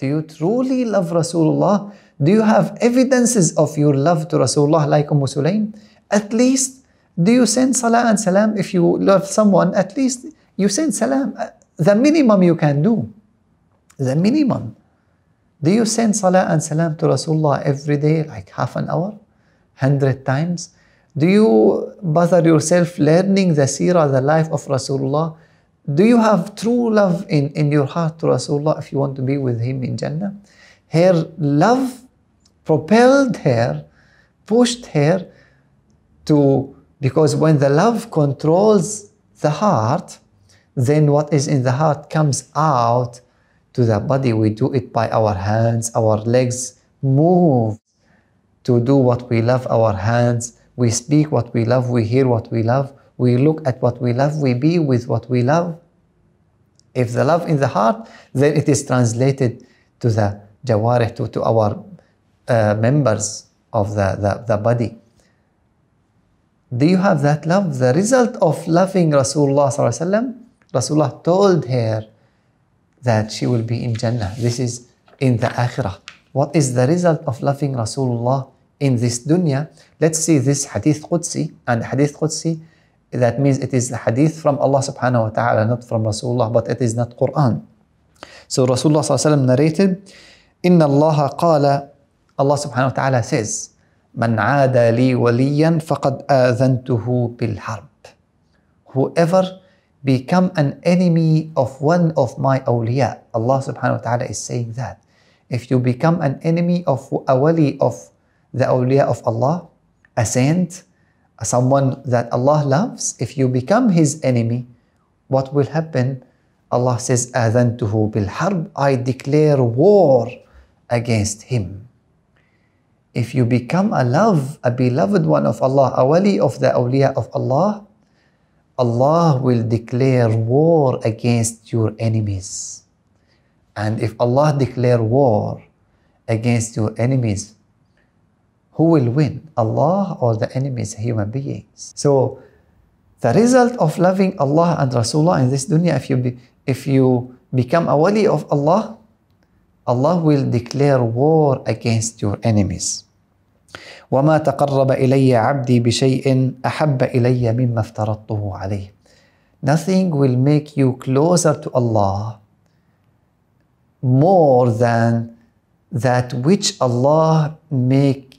Do you truly love Rasulullah? Do you have evidences of your love to Rasulullah like Sulaym? At least, do you send salah and salam? If you love someone, at least you send salam. The minimum you can do. The minimum. Do you send salah and salam to Rasulullah every day, like half an hour? 100 times? Do you bother yourself learning the seerah, the life of Rasulullah? Do you have true love in your heart to Rasulullah if you want to be with him in Jannah? Her love propelled her, pushed her to, because when the love controls the heart, then what is in the heart comes out to the body. We do it by our hands, our legs move to do what we love, our hands. We speak what we love, we hear what we love, we look at what we love, we be with what we love. If the love in the heart, then it is translated to the Jawarih, to our members of the body. Do you have that love? The result of loving Rasulullah sallallahu alaihi wasallam, Rasulullah told her that she will be in Jannah. This is in the Akhirah. What is the result of loving Rasulullah in this dunya? Let's see this Hadith Qudsi. And Hadith Qudsi, that means it is the Hadith from Allah subhanahu wa ta'ala, not from Rasulullah, but it is not Quran. So Rasulullah sallallahu alaihi wasallam narrated, Inna Allah qala, Allah subhanahu wa ta'ala says, Man aada li waliyan faqad aadhantuhu bil harb. Whoever become an enemy of one of my awliya. Allah subhanahu wa ta'ala is saying that. If you become an enemy of a wali of the awliya of Allah, a saint, someone that Allah loves, if you become his enemy, what will happen? Allah says, Aadhantuhu bil harb, I declare war against him. If you become a beloved one of Allah, a wali of the awliya of Allah, Allah will declare war against your enemies. And if Allah declare war against your enemies, who will win? Allah or the enemies, human beings? So the result of loving Allah and Rasulullah in this dunya, if you become a wali of Allah, Allah will declare war against your enemies. وَمَا تَقَرَّبَ إِلَيَّ عَبْدِي بِشَيْءٍ أَحَبَّ إِلَيَّ مِمَّا افْتَرَضْتُهُ عَلَيْهِ. Nothing will make you closer to Allah more than that which Allah make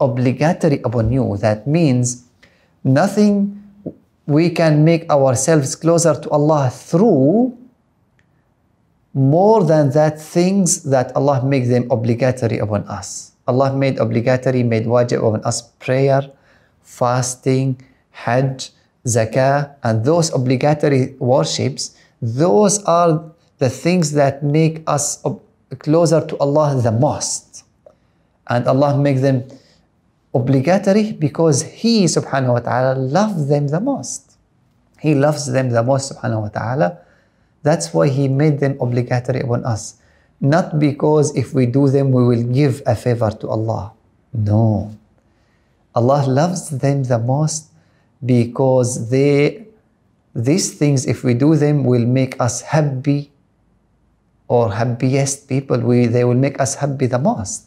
obligatory upon you. That means nothing we can make ourselves closer to Allah through more than that things that Allah makes them obligatory upon us. Allah made obligatory, made wajib upon us prayer, fasting, hajj, zakah, and those obligatory worships. Those are the things that make us closer to Allah the most. And Allah makes them obligatory because He subhanahu wa ta'ala loves them the most. He loves them the most subhanahu wa ta'ala. That's why He made them obligatory upon us. Not because if we do them, we will give a favor to Allah. No. Allah loves them the most because these things, if we do them, will make us happy or happiest people. They will make us happy the most.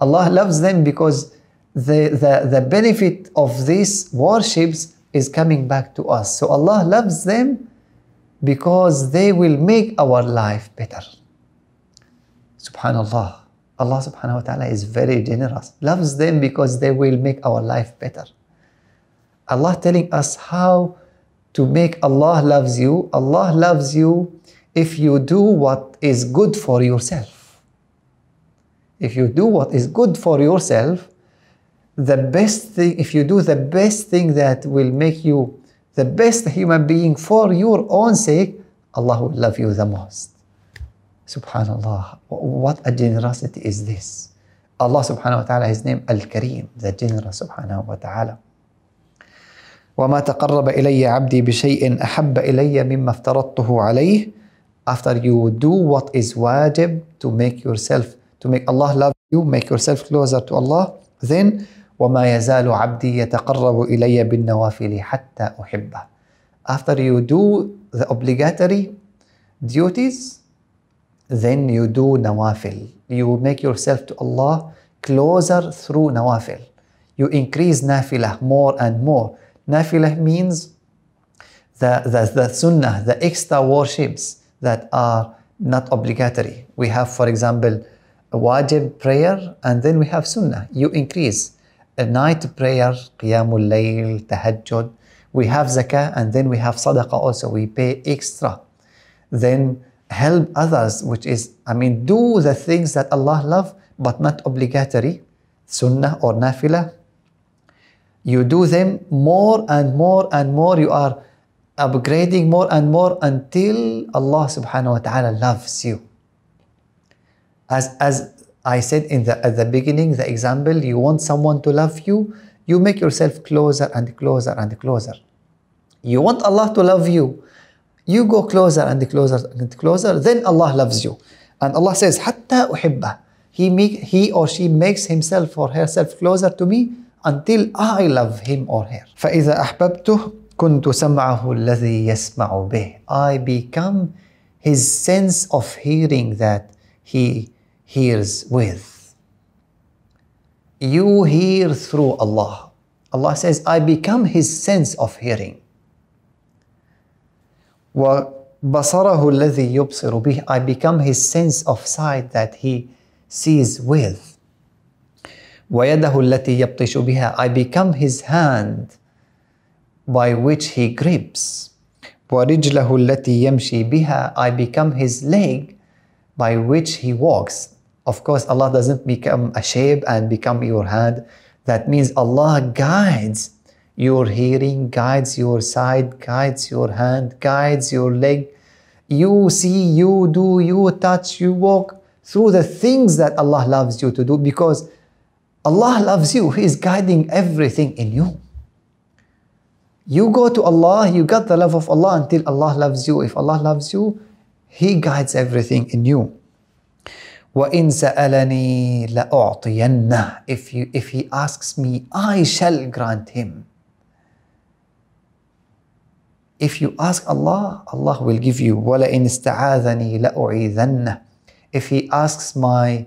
Allah loves them because the benefit of these worships is coming back to us. So Allah loves them because they will make our life better. Subhanallah. Allah subhanahu wa ta'ala is very generous. Loves them because they will make our life better. Allah telling us how to make Allah loves you. Allah loves you if you do what is good for yourself. If you do what is good for yourself, the best thing, if you do the best thing that will make you the best human being for your own sake, Allah will love you the most. Subhanallah, what a generosity is this. Allah subhanahu wa ta'ala, His name Al Kareem, the generous subhanahu wa ta'ala. وَمَا تَقَرَّبَ إِلَيَّ عَبْدِي بِشَيْءٍ أَحَبَّ إِلَيَّ مِمَّا افْتَرَضْتُهُ عَلَيْهِ. After you do what is wajib to make yourself, to make Allah love you, make yourself closer to Allah, then وَمَا يَزَالُ عَبْدِي يَتَقَرَّبُ إِلَيَّ بِالنَّوَافِلِ حَتَّى أُحِبَّهِ. After you do the obligatory duties, then you do nawafil. You make yourself to Allah closer through nawafil. You increase nafilah more and more. Nafilah means the sunnah, the extra worships that are not obligatory. We have, for example, a wajib prayer, and then we have sunnah. You increase a night prayer, Qiyamul al-Layl, Tahajjud. We have zakah, and then we have sadaqah also. We pay extra. Then help others, which is, do the things that Allah loves, but not obligatory, sunnah or nafilah. You do them more and more and more. You are upgrading more and more until Allah subhanahu wa ta'ala loves you. As I said at the beginning, the example, you want someone to love you, you make yourself closer and closer and closer. You want Allah to love you, you go closer and closer and closer, then Allah loves you. And Allah says, Hatta uhibbah. He or she makes himself or herself closer to me until I love him or her. فَإِذَا أَحْبَبْتُهُ كُنْتُ سَمْعَهُ الَّذِي يَسْمَعُ بِهِ. I become his sense of hearing that he hears with. You hear through Allah. Allah says, I become his sense of hearing. وَبَصَرَهُ الَّذِي يُبْصِرُ بِهِ. I become his sense of sight that he sees with. وَيَدَهُ الَّتِي يَبْطِشُ بِهَا. I become his hand by which he grips. وَرِجْلَهُ الَّتِي يَمْشِي بِهَا. I become his leg by which he walks. Of course, Allah doesn't become a shape and become your hand. That means Allah guides your hearing, guides your sight, guides your hand, guides your leg. You see, you do, you touch, you walk through the things that Allah loves you to do, because Allah loves you. He is guiding everything in you. You go to Allah, you got the love of Allah until Allah loves you. If Allah loves you, He guides everything in you. وَإِن سَأَلَنِي لَأُعْطِيَنَّهُ. If he asks me, I shall grant him. If you ask Allah, Allah will give you. وَلَإِن اسْتَعَاذَنِي لَأُعِيذَنَّهُ. If he asks my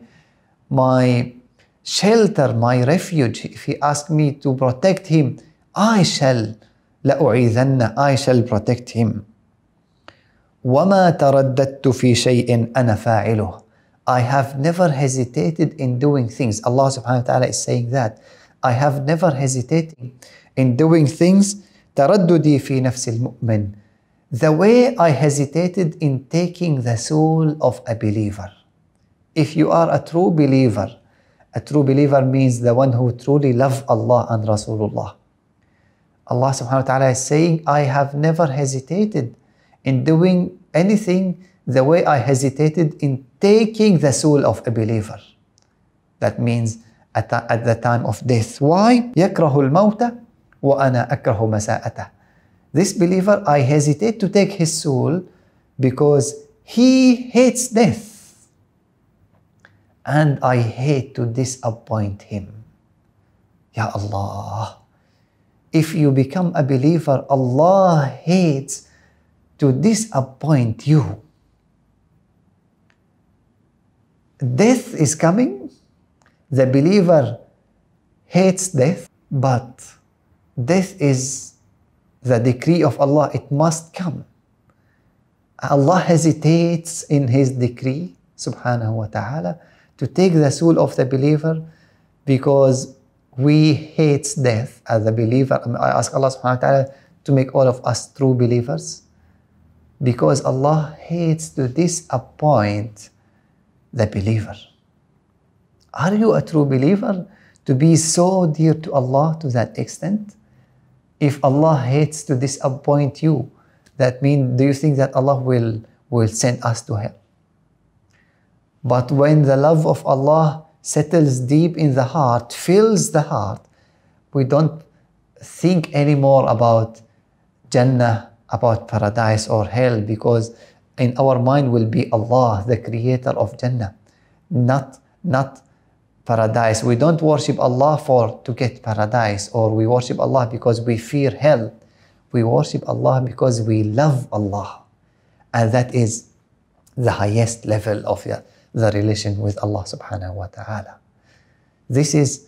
shelter, my refuge, if he asks me to protect him, I shall لَأُعِيذَنَّهُ. I shall protect him. وَمَا تَرَدَّدْتُ فِي شَيْءٍ أَنَا فَاعِلُهُ. I have never hesitated in doing things. Allah subhanahu wa ta'ala is saying that. I have never hesitated in doing things. تَرَدُّدِي فِي نَفْسِ الْمُؤْمِنِ. The way I hesitated in taking the soul of a believer. If you are a true believer means the one who truly loves Allah and Rasulullah. Allah subhanahu wa ta'ala is saying, I have never hesitated in doing anything the way I hesitated in taking the soul of a believer. That means at the time of death. Why? يَكْرَهُ الْمَوْتَ وَأَنَا أَكْرَهُ مَسَاءَتَهُ. This believer, I hesitate to take his soul because he hates death. And I hate to disappoint him. Ya Allah. If you become a believer, Allah hates to disappoint you. Death is coming. The believer hates death, but death is the decree of Allah. It must come. Allah hesitates in His decree, subhanahu wa ta'ala, to take the soul of the believer because we hate death as a believer. I ask Allah subhanahu wa ta'ala to make all of us true believers, because Allah hates to disappoint the believer. Are you a true believer to be so dear to Allah to that extent? If Allah hates to disappoint you, that means, do you think that Allah will send us to hell? But when the love of Allah settles deep in the heart, fills the heart, we don't think anymore about Jannah, about paradise or hell, because in our mind will be Allah, the creator of Jannah, not paradise. We don't worship Allah to get paradise, or we worship Allah because we fear hell. We worship Allah because we love Allah. And that is the highest level of the relation with Allah subhanahu wa ta'ala. This is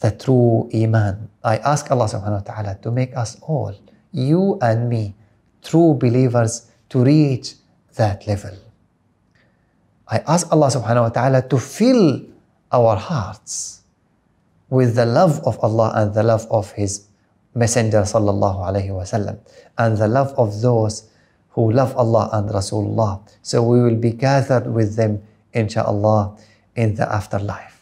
the true iman. I ask Allah subhanahu wa ta'ala to make us all, you and me, true believers, to reach that level. I ask Allah subhanahu wa ta'ala to fill our hearts with the love of Allah and the love of His Messenger sallallahu alayhi wa sallam, and the love of those who love Allah and Rasulullah. So we will be gathered with them, inshaAllah, in the afterlife.